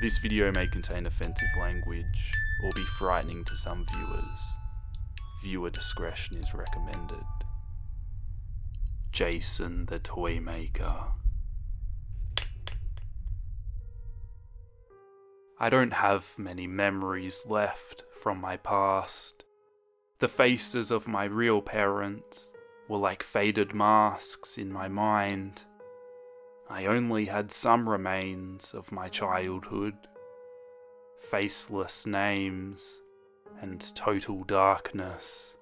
This video may contain offensive language or be frightening to some viewers. Viewer discretion is recommended. Jason the Toymaker. I don't have many memories left from my past. The faces of my real parents were like faded masks in my mind. I only had some remains of my childhood, faceless names and total darkness.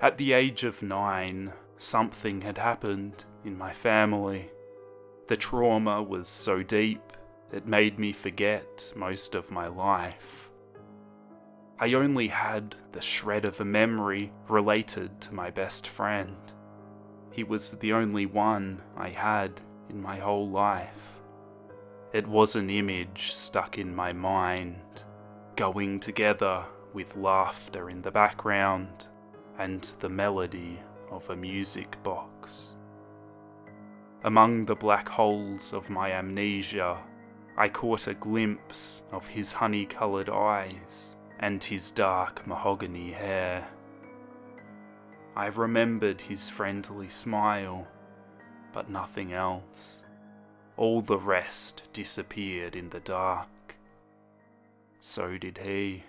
At the age of 9, something had happened in my family. The trauma was so deep, it made me forget most of my life. I only had the shred of a memory related to my best friend. He was the only one I had in my whole life. It was an image stuck in my mind, going together with laughter in the background and the melody of a music box. Among the black holes of my amnesia, I caught a glimpse of his honey-coloured eyes and his dark mahogany hair. I remembered his friendly smile, but nothing else. All the rest disappeared in the dark. So did he.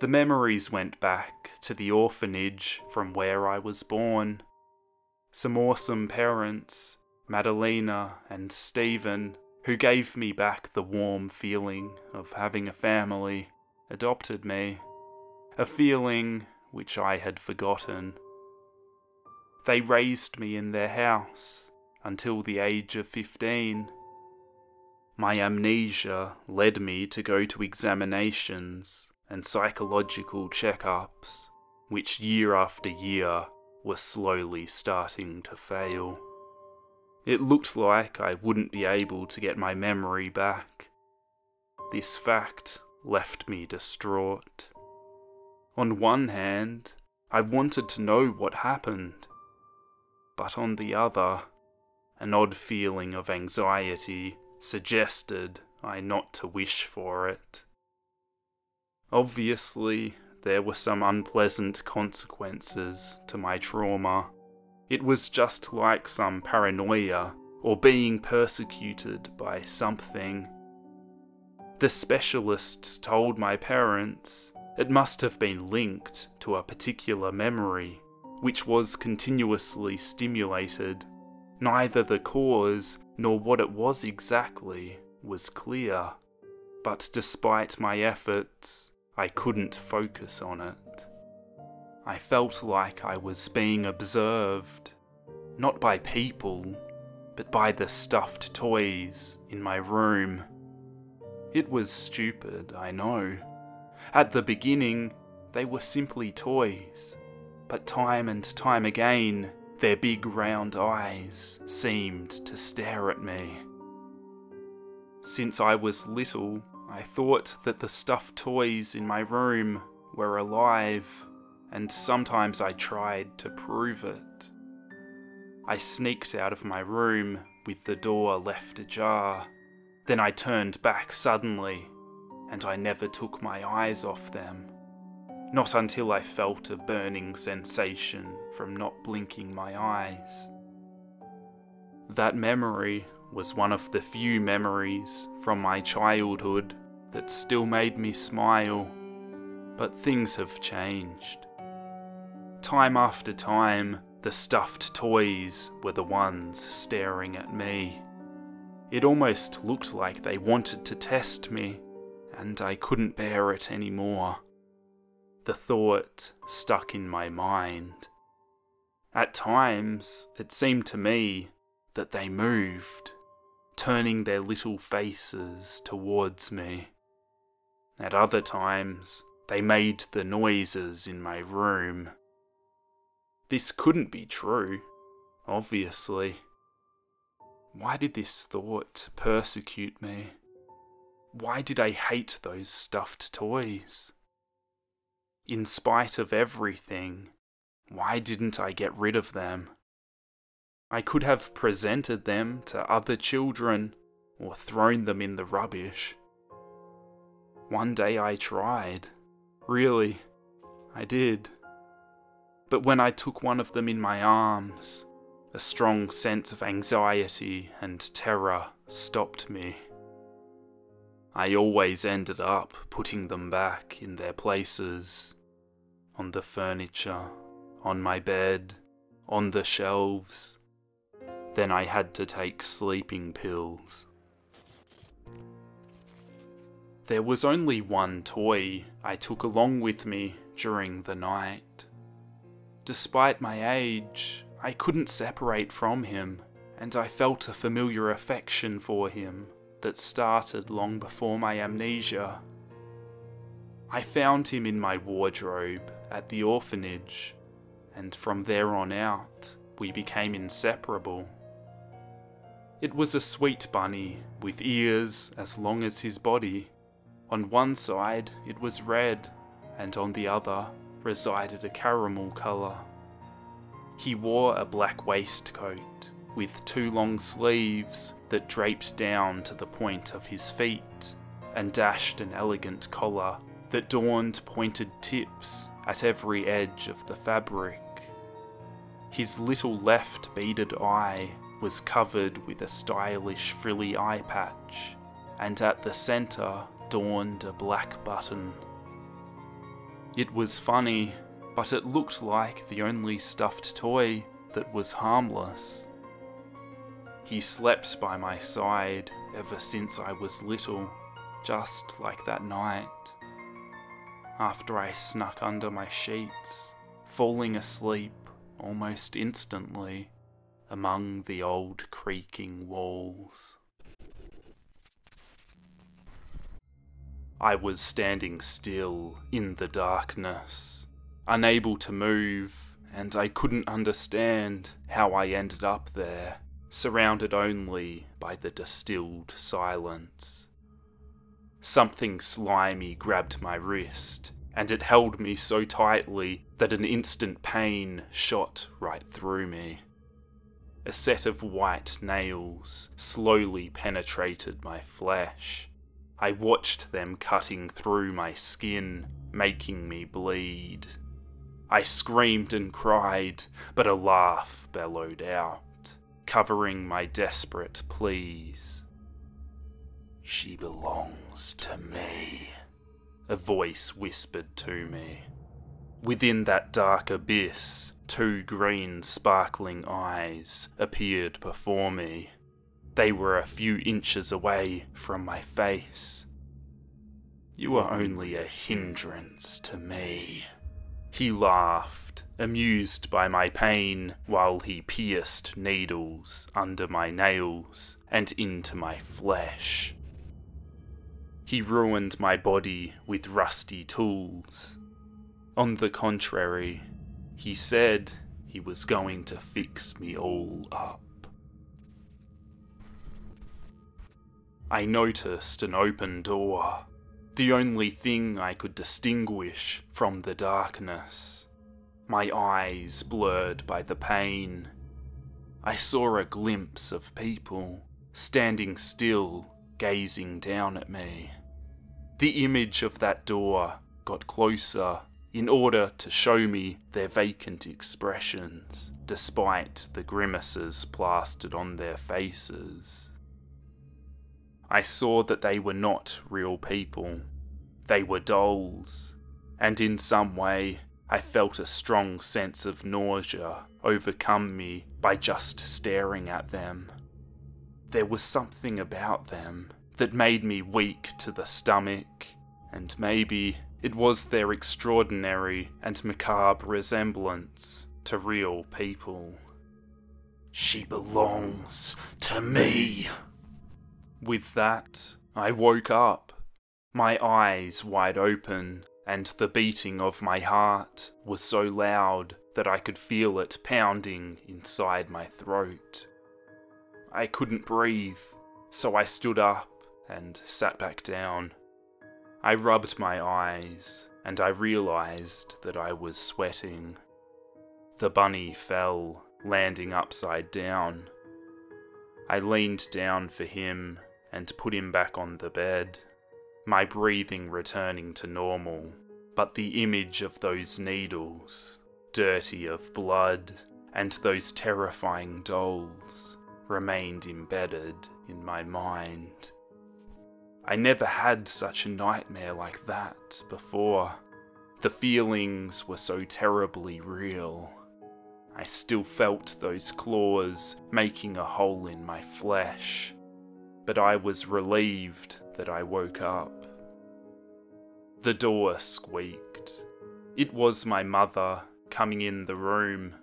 The memories went back to the orphanage from where I was born. Some awesome parents, Madelina and Stephen, who gave me back the warm feeling of having a family, adopted me, a feeling which I had forgotten. They raised me in their house until the age of 15. My amnesia led me to go to examinations and psychological checkups, which year after year were slowly starting to fail. It looked like I wouldn't be able to get my memory back. This fact left me distraught. On one hand, I wanted to know what happened, but on the other, an odd feeling of anxiety suggested I not to wish for it. Obviously, there were some unpleasant consequences to my trauma. It was just like some paranoia or being persecuted by something. The specialists told my parents it must have been linked to a particular memory, which was continuously stimulated. Neither the cause nor what it was exactly was clear, but despite my efforts, I couldn't focus on it. I felt like I was being observed, not by people, but by the stuffed toys in my room. It was stupid, I know. At the beginning, they were simply toys, but time and time again, their big round eyes seemed to stare at me. Since I was little, I thought that the stuffed toys in my room were alive, and sometimes I tried to prove it. I sneaked out of my room with the door left ajar. Then I turned back suddenly, and I never took my eyes off them. Not until I felt a burning sensation from not blinking my eyes. That memory was one of the few memories from my childhood that still made me smile, but things have changed. Time after time, the stuffed toys were the ones staring at me. It almost looked like they wanted to test me, and I couldn't bear it anymore. The thought stuck in my mind. At times, it seemed to me that they moved, turning their little faces towards me. At other times, they made the noises in my room. This couldn't be true, obviously. Why did this thought persecute me? Why did I hate those stuffed toys? In spite of everything, why didn't I get rid of them? I could have presented them to other children or thrown them in the rubbish. One day I tried. Really, I did. But when I took one of them in my arms, a strong sense of anxiety and terror stopped me. I always ended up putting them back in their places, on the furniture, on my bed, on the shelves. Then I had to take sleeping pills. There was only one toy I took along with me during the night. Despite my age, I couldn't separate from him, and I felt a familiar affection for him that started long before my amnesia. I found him in my wardrobe at the orphanage, and from there on out, we became inseparable. It was a sweet bunny with ears as long as his body. On one side, it was red, and on the other, resided a caramel colour. He wore a black waistcoat with two long sleeves that draped down to the point of his feet and dashed an elegant collar that adorned pointed tips at every edge of the fabric. His little left beaded eye was covered with a stylish frilly eye patch, and at the centre dawned a black button. It was funny, but it looked like the only stuffed toy that was harmless. He slept by my side ever since I was little, just like that night. After I snuck under my sheets, falling asleep almost instantly among the old creaking walls. I was standing still in the darkness, unable to move, and I couldn't understand how I ended up there, surrounded only by the distilled silence. Something slimy grabbed my wrist, and it held me so tightly that an instant pain shot right through me. A set of white nails slowly penetrated my flesh. I watched them cutting through my skin, making me bleed. I screamed and cried, but a laugh bellowed out, covering my desperate pleas. "She belongs to me," a voice whispered to me. Within that dark abyss, two green sparkling eyes appeared before me. They were a few inches away from my face. "You are only a hindrance to me," he laughed, amused by my pain, while he pierced needles under my nails and into my flesh. He ruined my body with rusty tools. On the contrary, he said he was going to fix me all up. I noticed an open door, the only thing I could distinguish from the darkness, my eyes blurred by the pain. I saw a glimpse of people, standing still, gazing down at me. The image of that door got closer in order to show me their vacant expressions, despite the grimaces plastered on their faces. I saw that they were not real people. They were dolls, and in some way, I felt a strong sense of nausea overcome me by just staring at them. There was something about them that made me weak to the stomach, and maybe it was their extraordinary and macabre resemblance to real people. "She belongs to me." With that, I woke up, my eyes wide open, and the beating of my heart was so loud that I could feel it pounding inside my throat. I couldn't breathe, so I stood up and sat back down. I rubbed my eyes, and I realized that I was sweating. The bunny fell landing upside down. I leaned down for him and put him back on the bed, my breathing returning to normal, but the image of those needles, dirty of blood, and those terrifying dolls remained embedded in my mind. I never had such a nightmare like that before. The feelings were so terribly real. I still felt those claws making a hole in my flesh, but I was relieved that I woke up. The door squeaked. It was my mother coming in the room.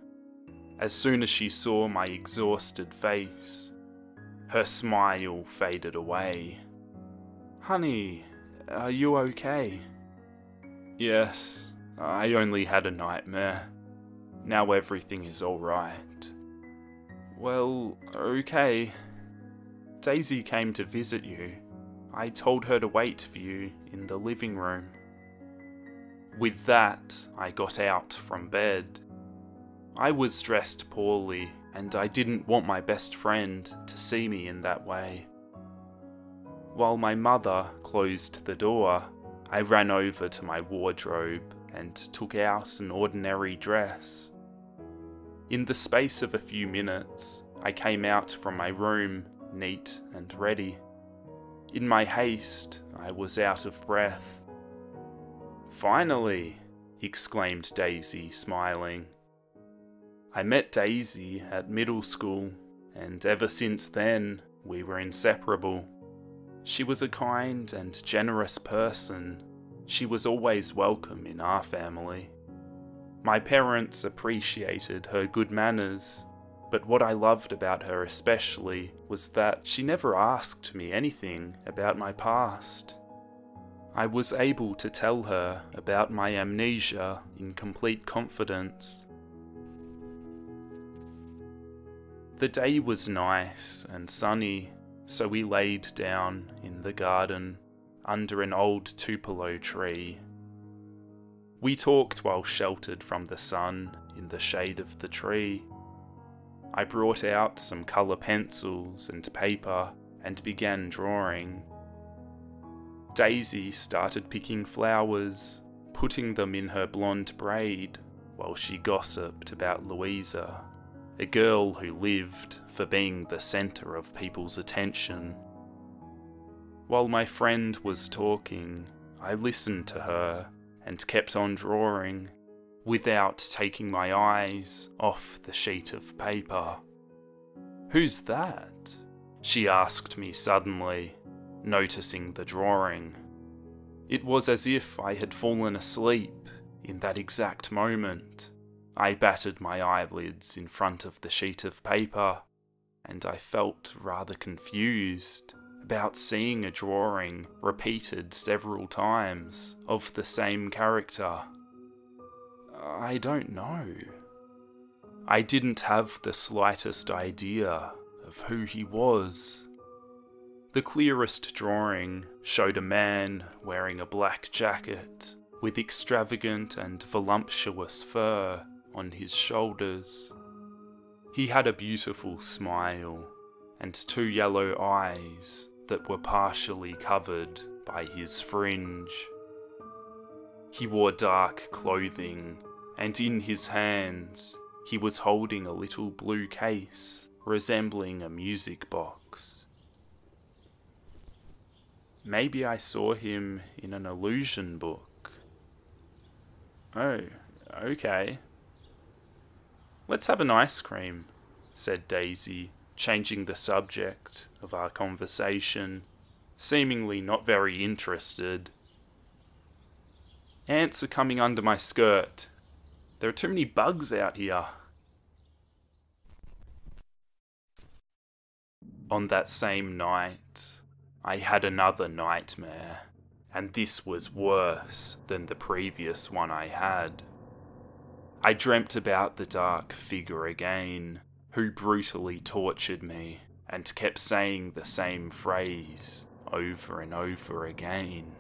As soon as she saw my exhausted face, her smile faded away. "Honey, are you okay?" "Yes, I only had a nightmare. Now everything is alright." "Well, okay. Daisy came to visit you. I told her to wait for you in the living room." With that, I got out from bed. I was dressed poorly, and I didn't want my best friend to see me in that way. While my mother closed the door, I ran over to my wardrobe and took out an ordinary dress. In the space of a few minutes, I came out from my room, neat and ready. In my haste, I was out of breath. "Finally!" exclaimed Daisy, smiling. I met Daisy at middle school, and ever since then, we were inseparable. She was a kind and generous person. She was always welcome in our family. My parents appreciated her good manners, but what I loved about her especially was that she never asked me anything about my past. I was able to tell her about my amnesia in complete confidence. The day was nice and sunny, so we laid down in the garden under an old tupelo tree. We talked while sheltered from the sun in the shade of the tree. I brought out some colour pencils and paper and began drawing. Daisy started picking flowers, putting them in her blonde braid while she gossiped about Louisa, a girl who lived for being the centre of people's attention. While my friend was talking, I listened to her and kept on drawing, without taking my eyes off the sheet of paper. "Who's that?" she asked me suddenly, noticing the drawing. It was as if I had fallen asleep in that exact moment. I battered my eyelids in front of the sheet of paper, and I felt rather confused about seeing a drawing repeated several times of the same character. "I don't know." I didn't have the slightest idea of who he was. The clearest drawing showed a man wearing a black jacket with extravagant and voluptuous fur on his shoulders. He had a beautiful smile and two yellow eyes that were partially covered by his fringe. He wore dark clothing, and in his hands he was holding a little blue case resembling a music box. Maybe I saw him in an illusion book. "Oh, okay. Let's have an ice cream," said Daisy, changing the subject of our conversation, seemingly not very interested. "Ants are coming under my skirt. There are too many bugs out here." On that same night, I had another nightmare, and this was worse than the previous one I had. I dreamt about the dark figure again, who brutally tortured me and kept saying the same phrase over and over again.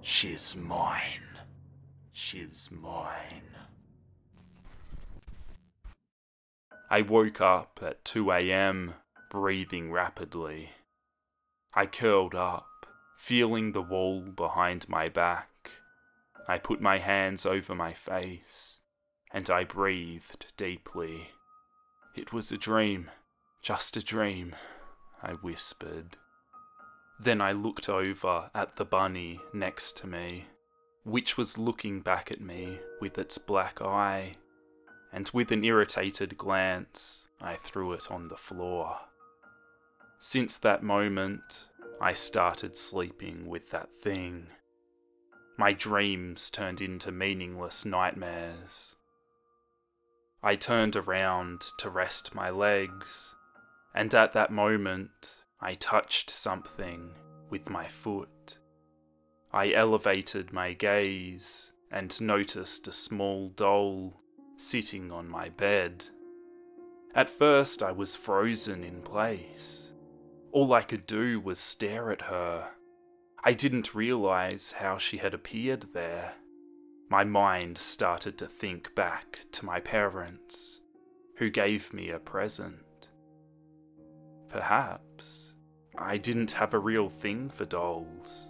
"She's mine. She's mine." I woke up at 2 a.m., breathing rapidly. I curled up, feeling the wall behind my back. I put my hands over my face, and I breathed deeply. It was a dream, just a dream, I whispered. Then I looked over at the bunny next to me, which was looking back at me with its black eye, and with an irritated glance, I threw it on the floor. Since that moment, I started sleeping with that thing. My dreams turned into meaningless nightmares. I turned around to rest my legs, and at that moment, I touched something with my foot. I elevated my gaze and noticed a small doll sitting on my bed. At first, I was frozen in place. All I could do was stare at her. I didn't realize how she had appeared there. My mind started to think back to my parents, who gave me a present. Perhaps I didn't have a real thing for dolls,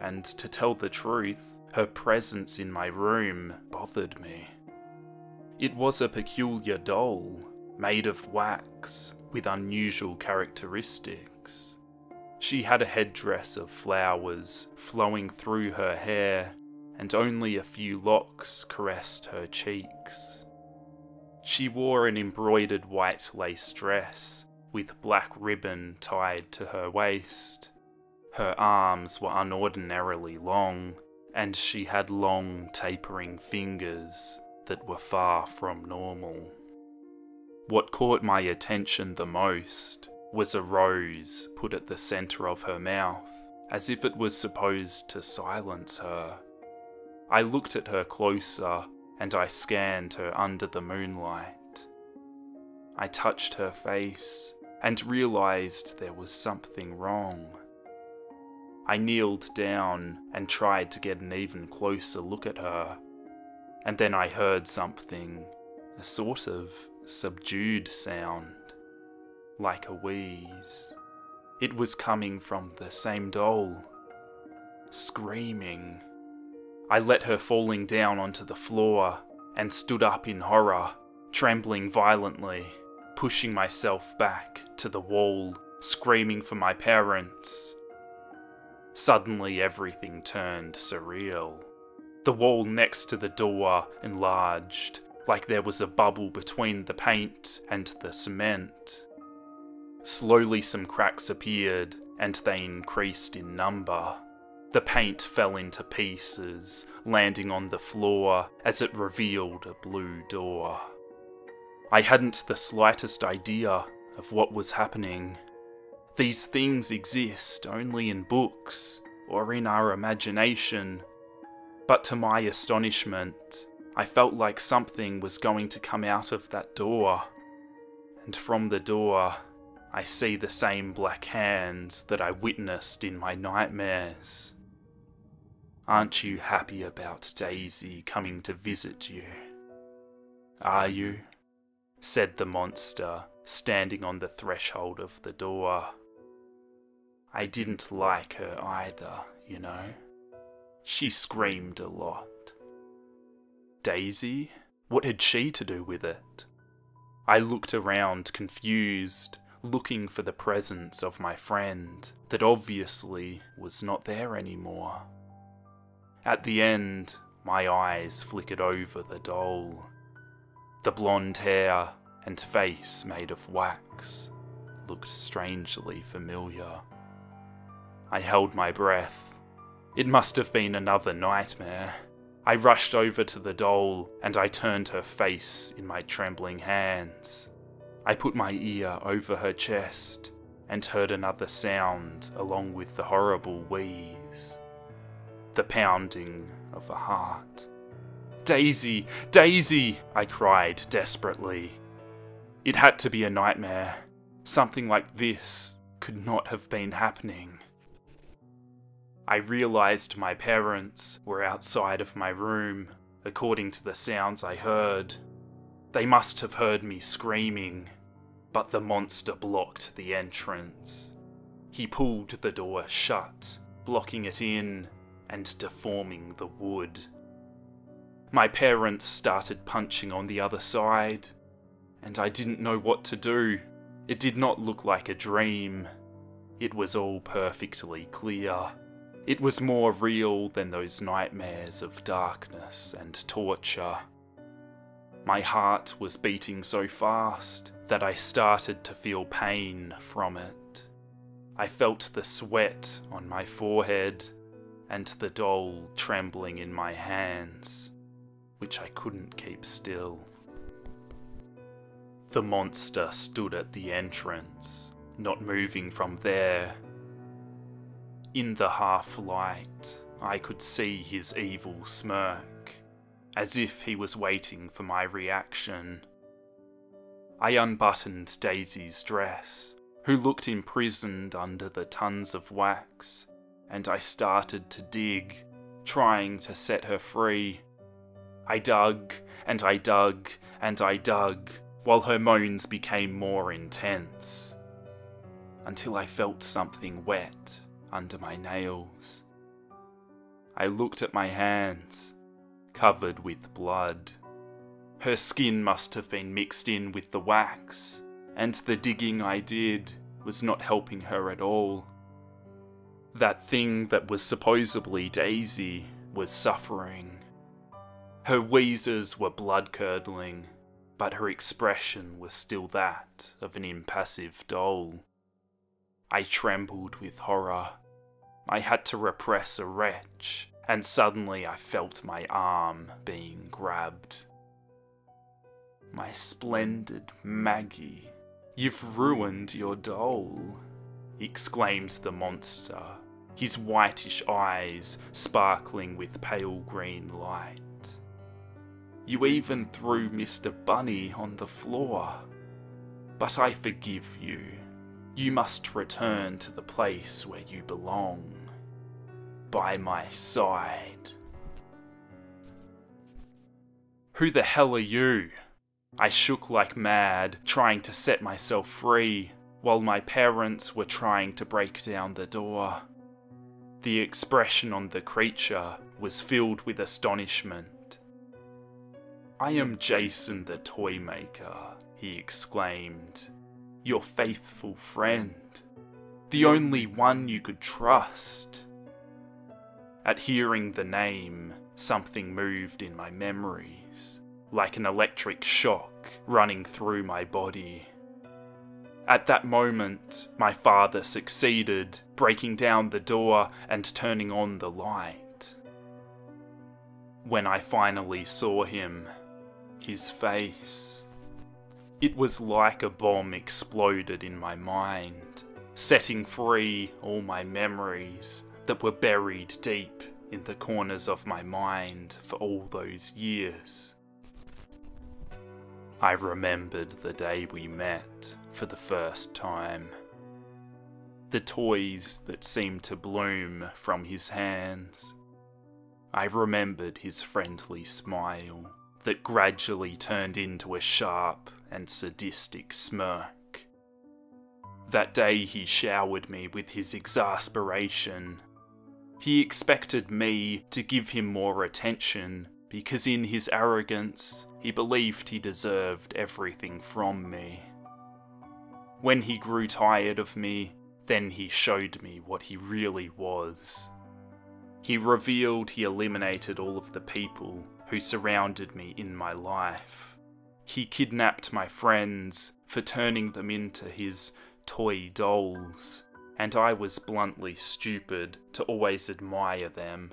and to tell the truth, her presence in my room bothered me. It was a peculiar doll, made of wax, with unusual characteristics. She had a headdress of flowers flowing through her hair, and only a few locks caressed her cheeks. She wore an embroidered white lace dress, with black ribbon tied to her waist. Her arms were unordinarily long, and she had long, tapering fingers that were far from normal. What caught my attention the most was a rose put at the centre of her mouth, as if it was supposed to silence her. I looked at her closer, and I scanned her under the moonlight. I touched her face, and realized there was something wrong. I kneeled down and tried to get an even closer look at her, and then I heard something, a sort of subdued sound, like a wheeze. It was coming from the same doll, screaming. I let her falling down onto the floor and stood up in horror, trembling violently, pushing myself back to the wall, screaming for my parents. Suddenly everything turned surreal. The wall next to the door enlarged, like there was a bubble between the paint and the cement. Slowly some cracks appeared, and they increased in number. The paint fell into pieces, landing on the floor as it revealed a blue door. I hadn't the slightest idea of what was happening. These things exist only in books or in our imagination, but to my astonishment, I felt like something was going to come out of that door, and from the door, I see the same black hands that I witnessed in my nightmares. Aren't you happy about Daisy coming to visit you? Are you? Said the monster, standing on the threshold of the door. I didn't like her either, you know. She screamed a lot. Daisy? What had she to do with it? I looked around confused, looking for the presence of my friend that obviously was not there anymore. At the end, my eyes flickered over the doll. The blonde hair and face made of wax looked strangely familiar. I held my breath. It must have been another nightmare. I rushed over to the doll and I turned her face in my trembling hands. I put my ear over her chest and heard another sound along with the horrible wheeze. The pounding of a heart. Daisy! Daisy! I cried desperately. It had to be a nightmare. Something like this could not have been happening. I realized my parents were outside of my room, according to the sounds I heard. They must have heard me screaming, but the monster blocked the entrance. He pulled the door shut, blocking it in and deforming the wood. My parents started punching on the other side, and I didn't know what to do. It did not look like a dream. It was all perfectly clear. It was more real than those nightmares of darkness and torture. My heart was beating so fast that I started to feel pain from it. I felt the sweat on my forehead and the doll trembling in my hands, which I couldn't keep still. The monster stood at the entrance, not moving from there. In the half-light, I could see his evil smirk, as if he was waiting for my reaction. I unbuttoned Daisy's dress, who looked imprisoned under the tons of wax, and I started to dig, trying to set her free. I dug, and I dug, and I dug, while her moans became more intense, until I felt something wet under my nails. I looked at my hands, covered with blood. Her skin must have been mixed in with the wax, and the digging I did was not helping her at all. That thing that was supposedly Daisy was suffering. Her wheezes were blood-curdling, but her expression was still that of an impassive doll. I trembled with horror. I had to repress a retch, and suddenly I felt my arm being grabbed. My splendid Maggie, you've ruined your doll, exclaimed the monster, his whitish eyes sparkling with pale green light. You even threw Mr. Bunny on the floor. But I forgive you. You must return to the place where you belong. By my side. Who the hell are you? I shook like mad, trying to set myself free, while my parents were trying to break down the door. The expression on the creature was filled with astonishment. I am Jason the Toymaker, he exclaimed. Your faithful friend. The only one you could trust. At hearing the name, something moved in my memories, like an electric shock running through my body. At that moment, my father succeeded, breaking down the door and turning on the light. When I finally saw him, his face. It was like a bomb exploded in my mind, setting free all my memories that were buried deep in the corners of my mind for all those years. I remembered the day we met for the first time. The toys that seemed to bloom from his hands. I remembered his friendly smile that gradually turned into a sharp and sadistic smirk. That day he showered me with his exasperation. He expected me to give him more attention because in his arrogance he believed he deserved everything from me. When he grew tired of me, then he showed me what he really was. He revealed he eliminated all of the people who surrounded me in my life. He kidnapped my friends for turning them into his toy dolls, and I was bluntly stupid to always admire them.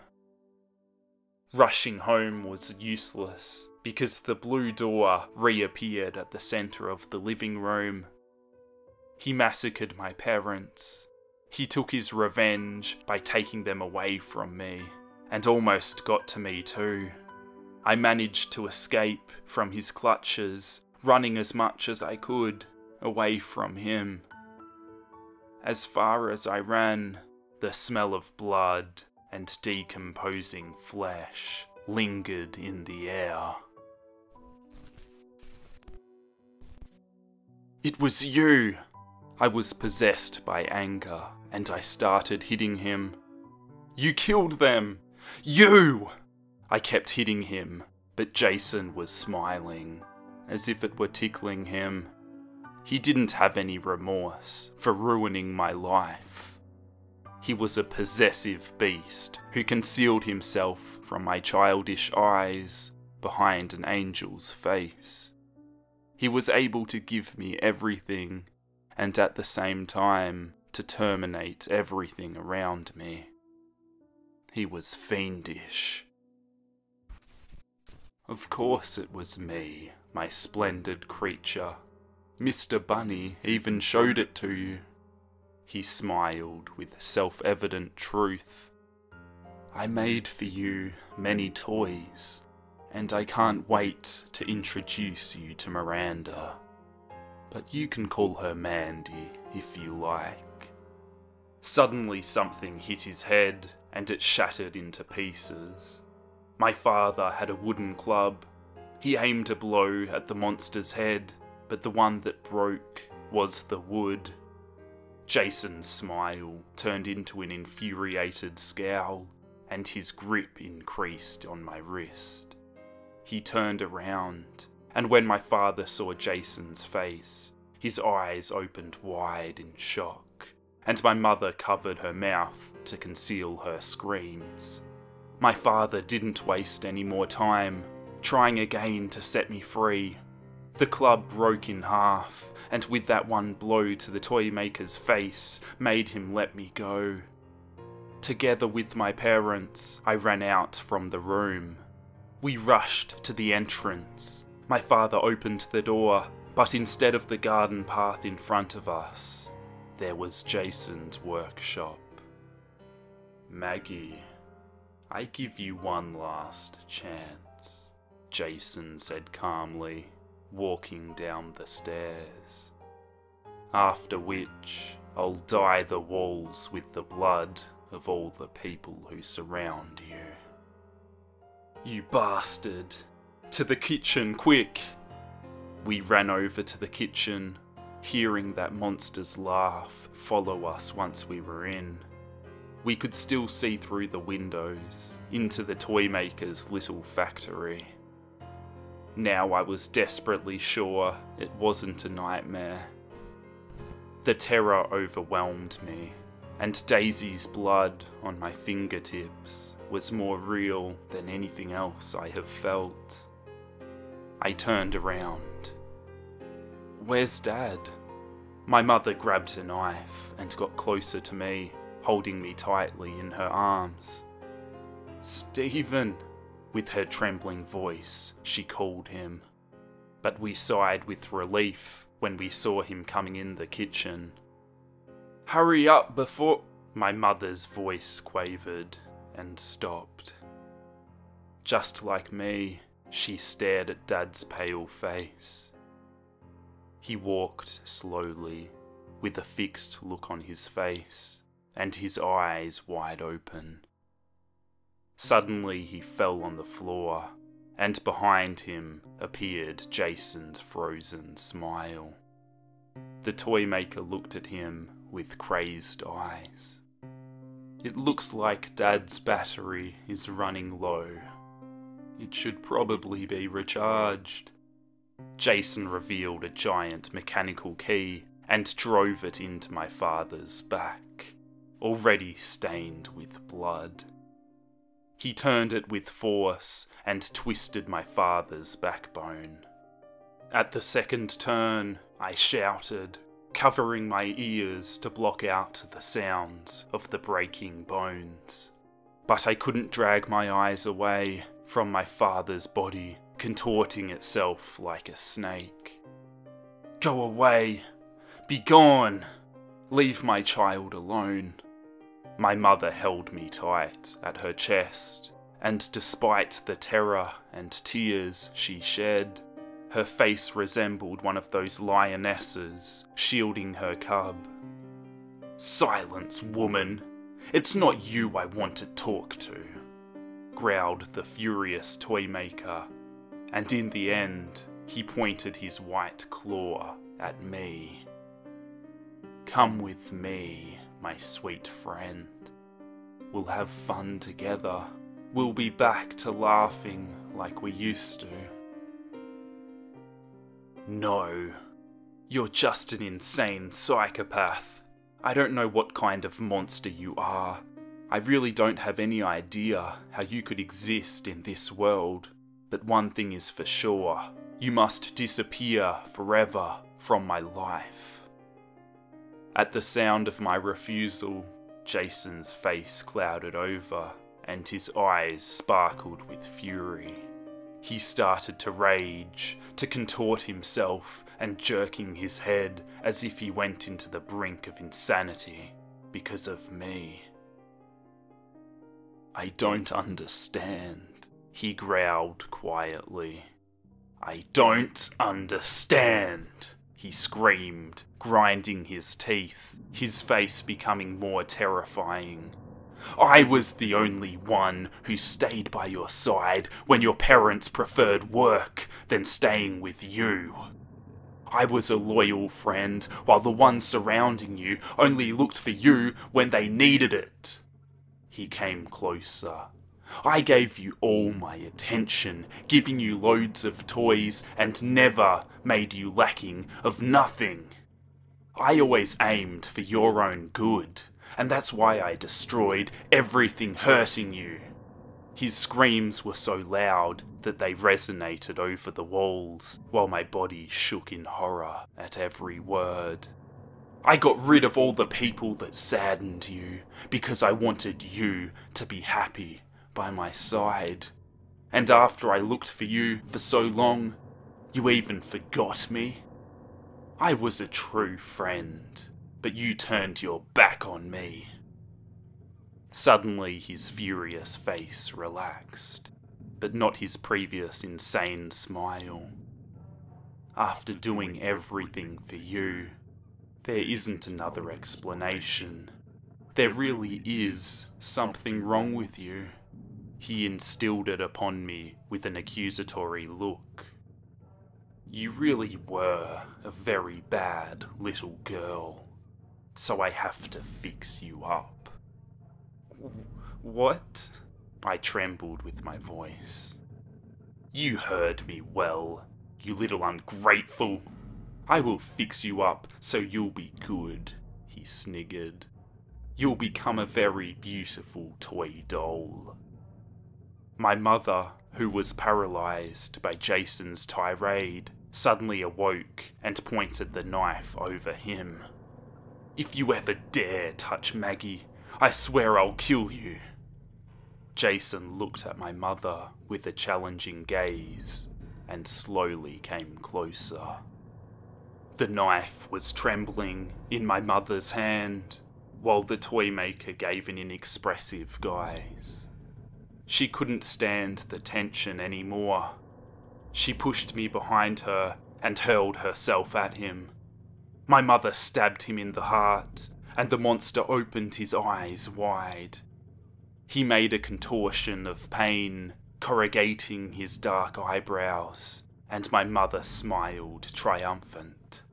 Rushing home was useless because the blue door reappeared at the center of the living room. He massacred my parents. He took his revenge by taking them away from me, and almost got to me too. I managed to escape from his clutches, running as much as I could away from him. As far as I ran, the smell of blood and decomposing flesh lingered in the air. It was you! I was possessed by anger, and I started hitting him. You killed them! You! I kept hitting him, but Jason was smiling, as if it were tickling him. He didn't have any remorse for ruining my life. He was a possessive beast who concealed himself from my childish eyes behind an angel's face. He was able to give me everything and at the same time to terminate everything around me. He was fiendish. Of course it was me, my splendid creature. Mr. Bunny even showed it to you. He smiled with self-evident truth. I made for you many toys, and I can't wait to introduce you to Miranda. But you can call her Mandy if you like. Suddenly something hit his head, and it shattered into pieces. My father had a wooden club. He aimed a blow at the monster's head, but the one that broke was the wood. Jason's smile turned into an infuriated scowl, and his grip increased on my wrist. He turned around, and when my father saw Jason's face, his eyes opened wide in shock, and my mother covered her mouth to conceal her screams. My father didn't waste any more time, trying again to set me free. The club broke in half, and with that one blow to the Toymaker's face, made him let me go. Together with my parents, I ran out from the room. We rushed to the entrance. My father opened the door, but instead of the garden path in front of us, there was Jason's workshop. Maggie, I give you one last chance, Jason said calmly, walking down the stairs. After which, I'll dye the walls with the blood of all the people who surround you. You bastard! To the kitchen, quick! We ran over to the kitchen, hearing that monster's laugh follow us once we were in. We could still see through the windows, into the Toymaker's little factory. Now I was desperately sure it wasn't a nightmare. The terror overwhelmed me, and Daisy's blood on my fingertips was more real than anything else I have felt. I turned around. Where's Dad? My mother grabbed a knife and got closer to me, holding me tightly in her arms. Stephen! With her trembling voice, she called him, but we sighed with relief when we saw him coming in the kitchen. Hurry up before... My mother's voice quavered and stopped. Just like me, she stared at Dad's pale face. He walked slowly, with a fixed look on his face, and his eyes wide open. Suddenly he fell on the floor, and behind him appeared Jason's frozen smile. The Toymaker looked at him with crazed eyes. It looks like Dad's battery is running low. It should probably be recharged. Jason revealed a giant mechanical key and drove it into my father's back, already stained with blood. He turned it with force and twisted my father's backbone. At the second turn, I shouted, covering my ears to block out the sounds of the breaking bones. But I couldn't drag my eyes away from my father's body, contorting itself like a snake. Go away! Be gone! Leave my child alone! My mother held me tight at her chest, and despite the terror and tears she shed, her face resembled one of those lionesses shielding her cub. Silence, woman! It's not you I want to talk to, growled the furious Toymaker, and in the end, he pointed his white claw at me. Come with me, my sweet friend. We'll have fun together. We'll be back to laughing like we used to. No, you're just an insane psychopath. I don't know what kind of monster you are. I really don't have any idea how you could exist in this world. But one thing is for sure, you must disappear forever from my life. At the sound of my refusal, Jason's face clouded over and his eyes sparkled with fury. He started to rage, to contort himself and jerking his head as if he went into the brink of insanity because of me. I don't understand, he growled quietly. I don't understand, he screamed, grinding his teeth, his face becoming more terrifying. I was the only one who stayed by your side when your parents preferred work than staying with you. I was a loyal friend while the ones surrounding you only looked for you when they needed it. He came closer. I gave you all my attention, giving you loads of toys and never made you lacking of nothing. I always aimed for your own good, and that's why I destroyed everything hurting you. His screams were so loud that they resonated over the walls, while my body shook in horror at every word. I got rid of all the people that saddened you, because I wanted you to be happy by my side. And after I looked for you for so long, you even forgot me. I was a true friend, but you turned your back on me. Suddenly his furious face relaxed, but not his previous insane smile. After doing everything for you, there isn't another explanation. There really is something wrong with you. He instilled it upon me with an accusatory look. You really were a very bad little girl, so I have to fix you up. What? I trembled with my voice. You heard me well, you little ungrateful. I will fix you up so you'll be good, he sniggered. You'll become a very beautiful toy doll. My mother, who was paralysed by Jason's tirade, suddenly awoke and pointed the knife over him. If you ever dare touch Maggie, I swear I'll kill you. Jason looked at my mother with a challenging gaze and slowly came closer. The knife was trembling in my mother's hand, while the Toymaker gave an inexpressive guise. She couldn't stand the tension anymore. She pushed me behind her and hurled herself at him. My mother stabbed him in the heart, and the monster opened his eyes wide. He made a contortion of pain, corrugating his dark eyebrows, and my mother smiled triumphant.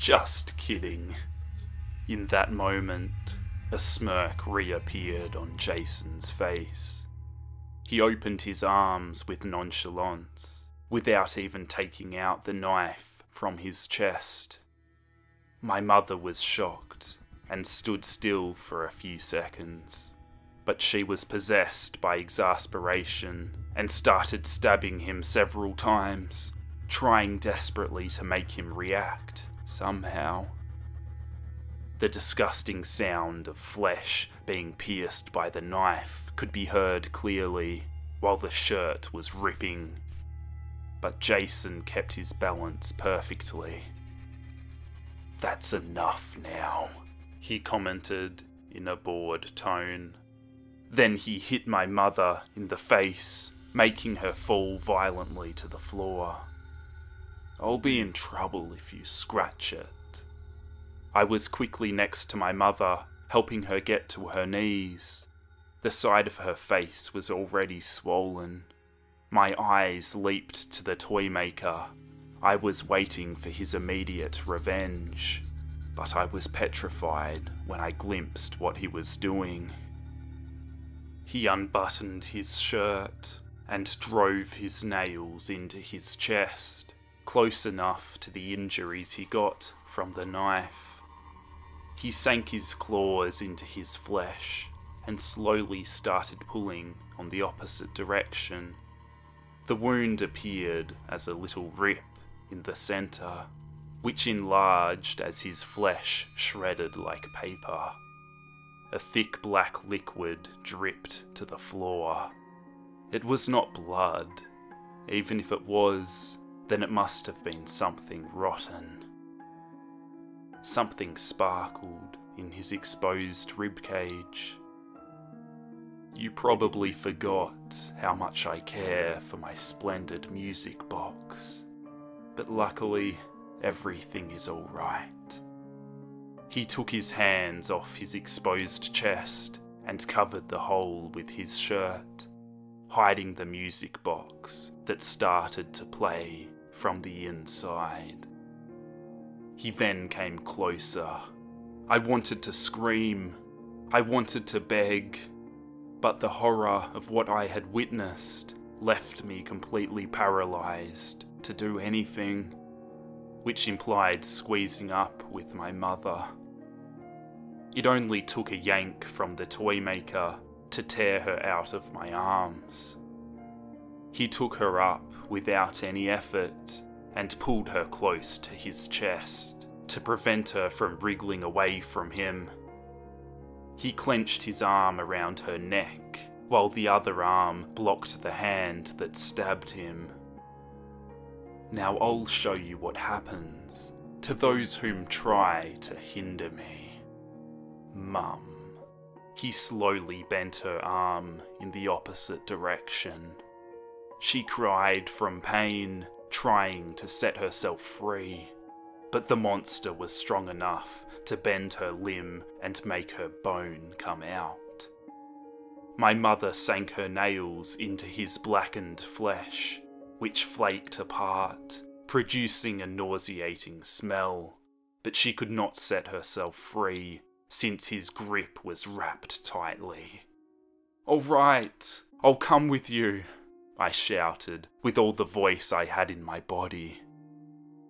Just kidding. In that moment, a smirk reappeared on Jason's face. He opened his arms with nonchalance, without even taking out the knife from his chest. My mother was shocked and stood still for a few seconds, but she was possessed by exasperation and started stabbing him several times, trying desperately to make him react. Somehow, the disgusting sound of flesh being pierced by the knife could be heard clearly while the shirt was ripping, but Jason kept his balance perfectly. That's enough now, he commented in a bored tone. Then he hit my mother in the face, making her fall violently to the floor. I'll be in trouble if you scratch it. I was quickly next to my mother, helping her get to her knees. The side of her face was already swollen. My eyes leaped to the Toymaker, I was waiting for his immediate revenge, but I was petrified when I glimpsed what he was doing. He unbuttoned his shirt and drove his nails into his chest, close enough to the injuries he got from the knife. He sank his claws into his flesh and slowly started pulling on the opposite direction. The wound appeared as a little rip in the center, which enlarged as his flesh shredded like paper. A thick black liquid dripped to the floor. It was not blood. Even if it was, then it must have been something rotten. Something sparkled in his exposed ribcage. You probably forgot how much I care for my splendid music box, but luckily, everything is all right. He took his hands off his exposed chest and covered the hole with his shirt, hiding the music box that started to play from the inside. He then came closer. I wanted to scream. I wanted to beg. But the horror of what I had witnessed left me completely paralyzed to do anything, which implied squeezing up with my mother. It only took a yank from the Toymaker to tear her out of my arms. He took her up without any effort and pulled her close to his chest to prevent her from wriggling away from him. He clenched his arm around her neck while the other arm blocked the hand that stabbed him. Now I'll show you what happens to those whom try to hinder me. Mum. He slowly bent her arm in the opposite direction. She cried from pain, trying to set herself free, but the monster was strong enough to bend her limb and make her bone come out. My mother sank her nails into his blackened flesh, which flaked apart, producing a nauseating smell, but she could not set herself free since his grip was wrapped tightly. "All right, I'll come with you," I shouted with all the voice I had in my body.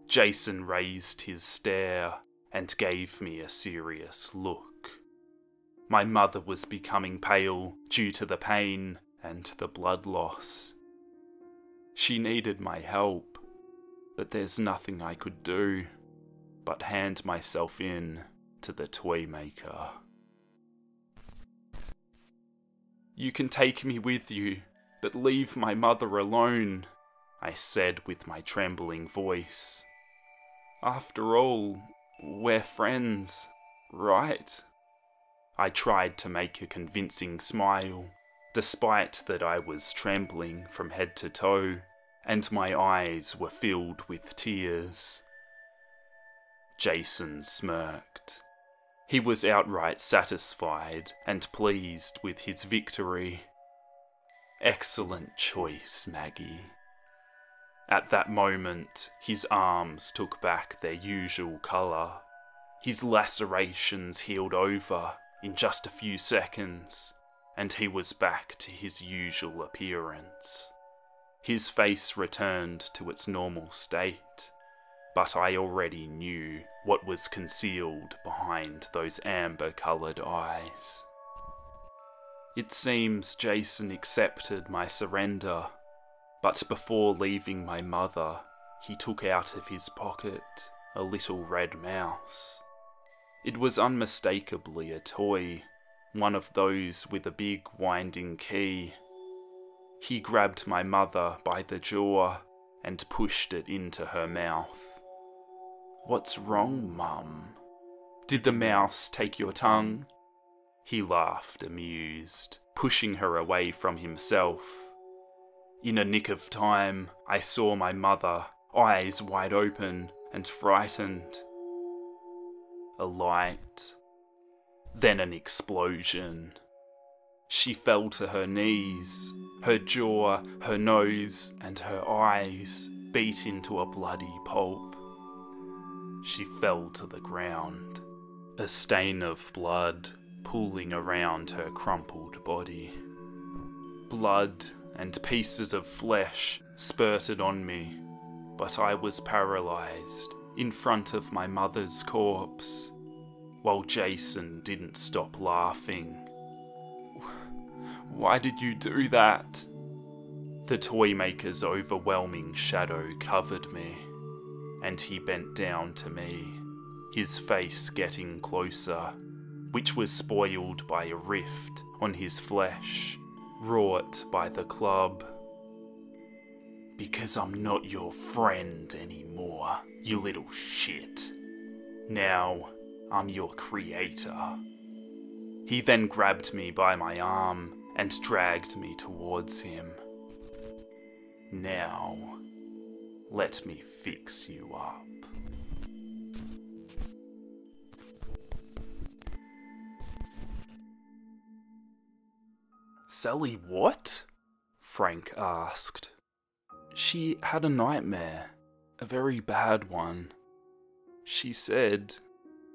Jason raised his stare and gave me a serious look. My mother was becoming pale due to the pain and the blood loss. She needed my help, but there's nothing I could do but hand myself in to the Toymaker. "You can take me with you, but leave my mother alone," I said with my trembling voice. "After all, we're friends, right?" I tried to make a convincing smile, despite that I was trembling from head to toe, and my eyes were filled with tears. Jason smirked. He was outright satisfied and pleased with his victory. "Excellent choice, Maggie." At that moment, his arms took back their usual colour. His lacerations healed over in just a few seconds, and he was back to his usual appearance. His face returned to its normal state, but I already knew what was concealed behind those amber-coloured eyes. It seems Jason accepted my surrender, but before leaving my mother, he took out of his pocket a little red mouse. It was unmistakably a toy, one of those with a big winding key. He grabbed my mother by the jaw and pushed it into her mouth. "What's wrong, Mum? Did the mouse take your tongue?" He laughed, amused, pushing her away from himself. In a nick of time, I saw my mother, eyes wide open and frightened. A light. Then an explosion. She fell to her knees, her jaw, her nose, and her eyes beat into a bloody pulp. She fell to the ground, a stain of blood pooling around her crumpled body. Blood and pieces of flesh spurted on me, but I was paralysed in front of my mother's corpse, while Jason didn't stop laughing. "Why did you do that?" The Toymaker's overwhelming shadow covered me, and he bent down to me, his face getting closer, which was spoiled by a rift on his flesh, wrought by the club. "Because I'm not your friend anymore, you little shit. Now, I'm your creator." He then grabbed me by my arm and dragged me towards him. "Now, let me fix you up." "Sally what?" Frank asked. "She had a nightmare, a very bad one. She said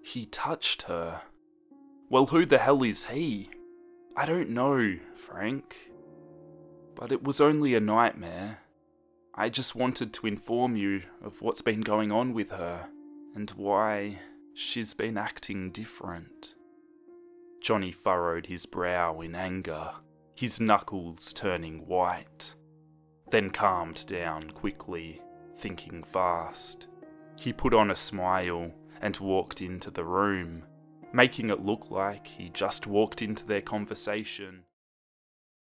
he touched her." "Well, who the hell is he?" "I don't know, Frank. But it was only a nightmare. I just wanted to inform you of what's been going on with her and why she's been acting different." Johnny furrowed his brow in anger, his knuckles turning white, then calmed down quickly, thinking fast. He put on a smile and walked into the room, making it look like he just walked into their conversation.